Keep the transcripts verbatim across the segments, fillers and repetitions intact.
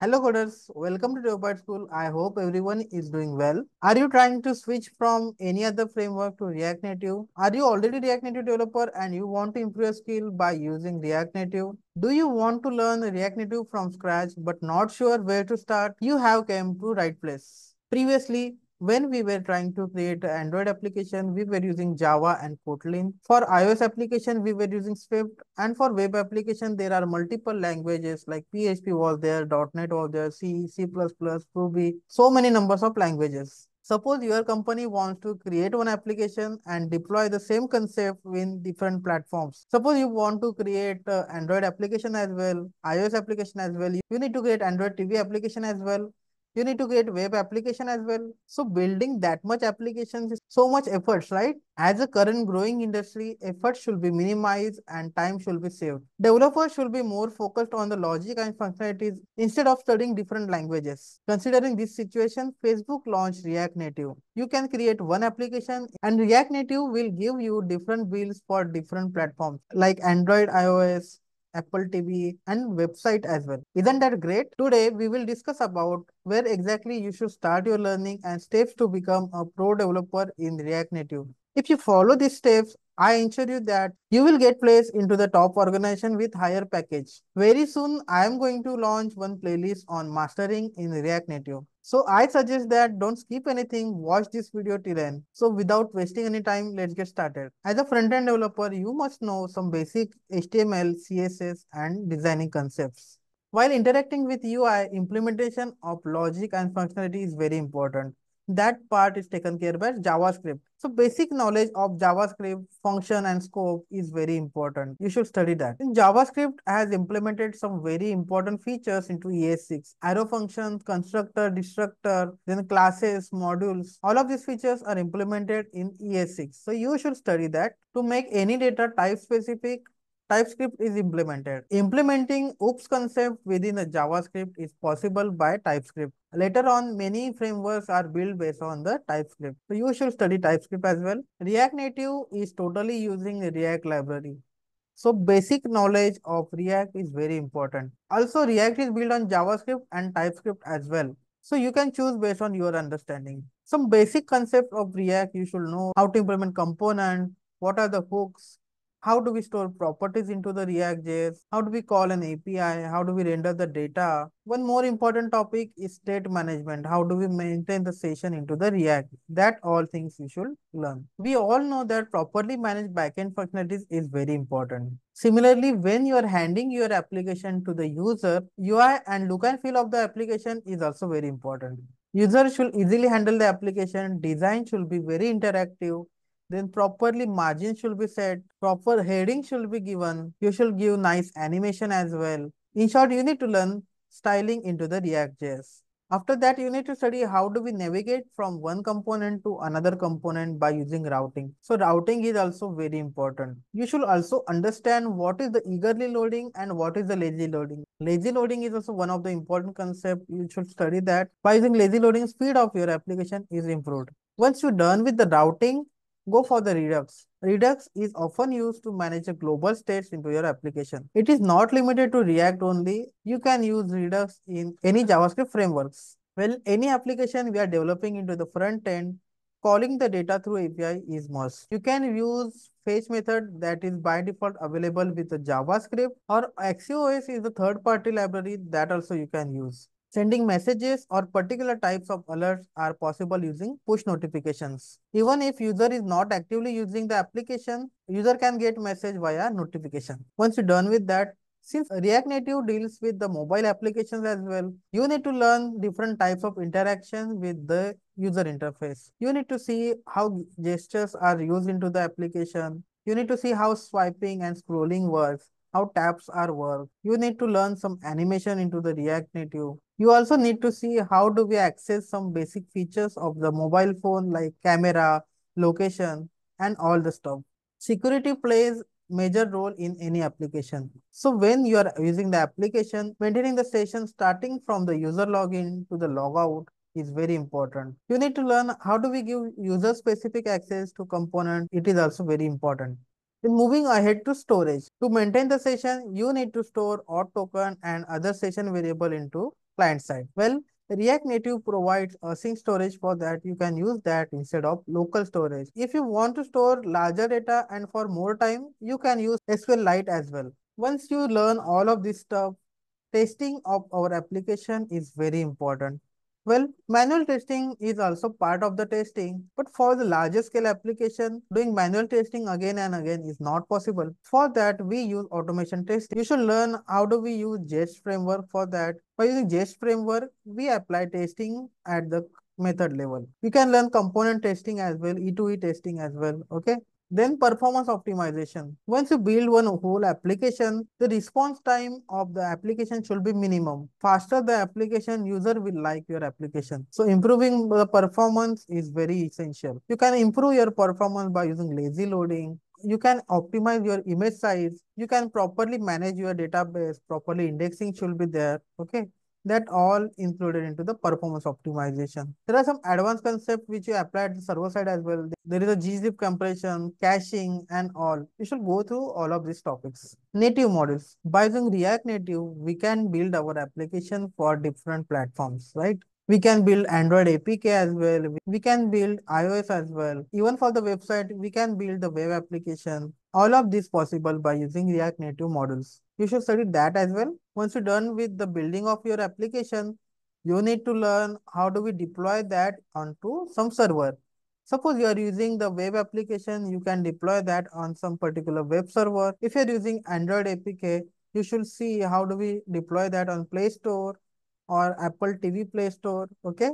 Hello coders, welcome to DevByte School. I hope everyone is doing well. Are you trying to switch from any other framework to React Native? Are you already React Native developer and you want to improve your skill by using React Native? Do you want to learn React Native from scratch but not sure where to start? You have come to right place. Previously, when we were trying to create an Android application, we were using Java and Kotlin. For iOS application, we were using Swift. And for web application, there are multiple languages like P H P was there, dot net was there, C, C plus plus, Ruby, so many numbers of languages. Suppose your company wants to create one application and deploy the same concept in different platforms. Suppose you want to create an Android application as well, iOS application as well. You need to create Android T V application as well. You need to create web application as well. So building that much applications is so much efforts, right? As a current growing industry, effort should be minimized and time should be saved. Developers should be more focused on the logic and functionalities instead of studying different languages. Considering this situation, Facebook launched React Native. You can create one application and React Native will give you different builds for different platforms like Android, iOS, Apple T V and website as well. Isn't that great? Today we will discuss about where exactly you should start your learning and steps to become a pro developer in React Native. If you follow these steps, I ensure you that you will get placed into the top organization with higher package. Very soon I am going to launch one playlist on mastering in React Native. So I suggest that don't skip anything, watch this video till end. So without wasting any time, let's get started. As a front-end developer, you must know some basic H T M L, C S S and designing concepts. While interacting with U I, implementation of logic and functionality is very important. That part is taken care by JavaScript. So basic knowledge of JavaScript function and scope is very important. You should study that. JavaScript has implemented some very important features into E S six. Arrow functions, constructor, destructor, then classes, modules. All of these features are implemented in E S six. So you should study that. To make any data type specific, TypeScript is implemented. Implementing O O P S concept within a JavaScript is possible by TypeScript. Later on, many frameworks are built based on the TypeScript. So you should study TypeScript as well. React Native is totally using the React library. So basic knowledge of React is very important. Also, React is built on JavaScript and TypeScript as well. So you can choose based on your understanding. Some basic concepts of React you should know: how to implement components, what are the hooks, how do we store properties into the React J S? How do we call an A P I? How do we render the data? One more important topic is state management. How do we maintain the session into the React? That all things you should learn. We all know that properly managed backend functionalities is very important. Similarly, when you are handing your application to the user, U I and look and feel of the application is also very important. User should easily handle the application. Design should be very interactive. Then properly margin should be set, proper heading should be given, you should give nice animation as well. In short, you need to learn styling into the React J S. After that, you need to study how do we navigate from one component to another component by using routing. So routing is also very important. You should also understand what is the eagerly loading and what is the lazy loading. Lazy loading is also one of the important concepts. You should study that. By using lazy loading, speed of your application is improved. Once you're done with the routing, go for the Redux. Redux is often used to manage the global states into your application. It is not limited to React only. You can use Redux in any JavaScript frameworks. Well, any application we are developing into the front end, calling the data through A P I is must. You can use fetch method that is by default available with the JavaScript, or Axios is the third party library that also you can use. Sending messages or particular types of alerts are possible using push notifications. Even if user is not actively using the application, user can get message via notification. Once you're done with that, since React Native deals with the mobile applications as well, you need to learn different types of interaction with the user interface. You need to see how gestures are used into the application. You need to see how swiping and scrolling works, how tabs are worked. You need to learn some animation into the React Native. You also need to see how do we access some basic features of the mobile phone like camera, location and all the stuff. Security plays major role in any application. So when you are using the application, maintaining the session starting from the user login to the logout is very important. You need to learn how do we give user specific access to component. It is also very important. Then moving ahead to storage. To maintain the session, you need to store auth token and other session variable into client side? Well, React Native provides a sync storage for that. You can use that instead of local storage. If you want to store larger data and for more time, you can use SQLite as well. Once you learn all of this stuff, testing of our application is very important. Well, manual testing is also part of the testing, but for the larger scale application, doing manual testing again and again is not possible. For that, we use automation testing. You should learn how do we use Jest framework for that. By using Jest framework, we apply testing at the method level. We can learn component testing as well, E two E testing as well, okay? Then performance optimization. Once you build one whole application, the response time of the application should be minimum. Faster the application, user will like your application. So improving the performance is very essential. You can improve your performance by using lazy loading. You can optimize your image size. You can properly manage your database. Properly indexing should be there. Okay. That all included into the performance optimization. There are some advanced concepts which you apply at the server side as well. There is a gzip compression, caching and all. You should go through all of these topics. Native models. By using React Native, we can build our application for different platforms, right? We can build Android A P K as well. We can build iOS as well. Even for the website, we can build the web application. All of this possible by using React Native models. You should study that as well. Once you're done with the building of your application, you need to learn how do we deploy that onto some server. Suppose you are using the web application, you can deploy that on some particular web server. If you're using Android A P K, you should see how do we deploy that on Play Store or Apple T V Play Store, okay?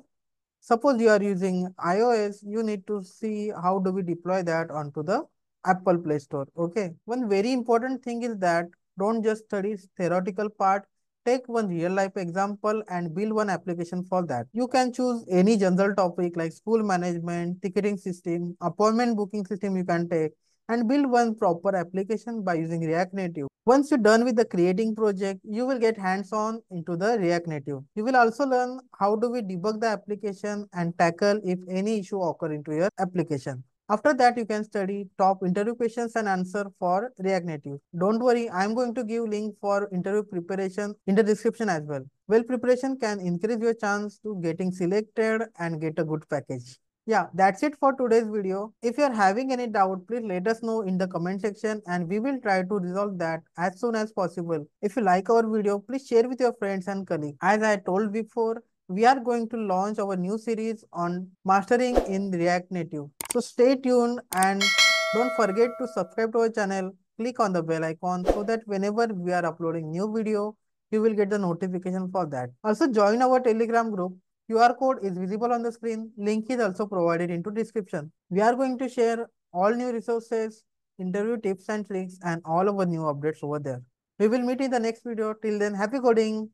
Suppose you are using iOS, you need to see how do we deploy that onto the Apple Play Store, okay? One very important thing is that don't just study theoretical part, take one real life example and build one application for that. You can choose any general topic like school management, ticketing system, appointment booking system you can take and build one proper application by using React Native. Once you're done with the creating project, you will get hands-on into the React Native. You will also learn how do we debug the application and tackle if any issue occur into your application. After that, you can study top interview questions and answer for React Native. Don't worry, I'm going to give link for interview preparation in the description as well. Well, preparation can increase your chance to getting selected and get a good package. Yeah, that's it for today's video. If you're having any doubt, please let us know in the comment section and we will try to resolve that as soon as possible. If you like our video, please share with your friends and colleagues. As I told before, we are going to launch our new series on mastering in React Native. So stay tuned and don't forget to subscribe to our channel. Click on the bell icon so that whenever we are uploading new video, you will get the notification for that. Also join our Telegram group. Q R code is visible on the screen. Link is also provided into description. We are going to share all new resources, interview tips and tricks and all our new updates over there. We will meet in the next video. Till then, happy coding.